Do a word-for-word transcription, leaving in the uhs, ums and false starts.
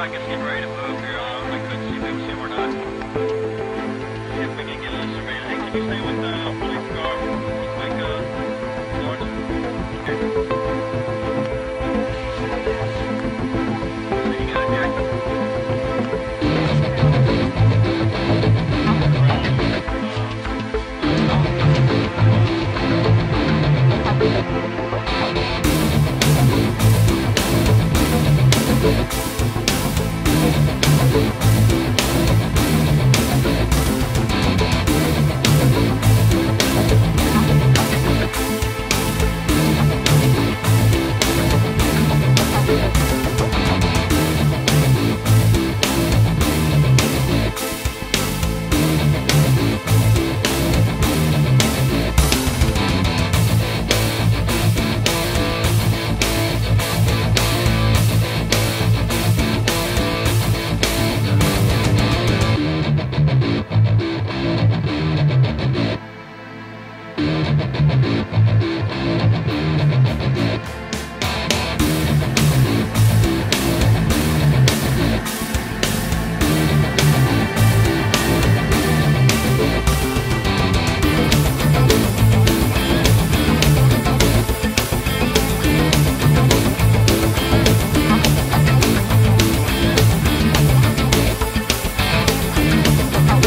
I guess getting ready to move here. Um, I couldn't see if they were not. See if we can get a survey. Hey, can you stay with the uh, police car? Like, uh, Lawrence? Okay. So you got it, Jack? We'll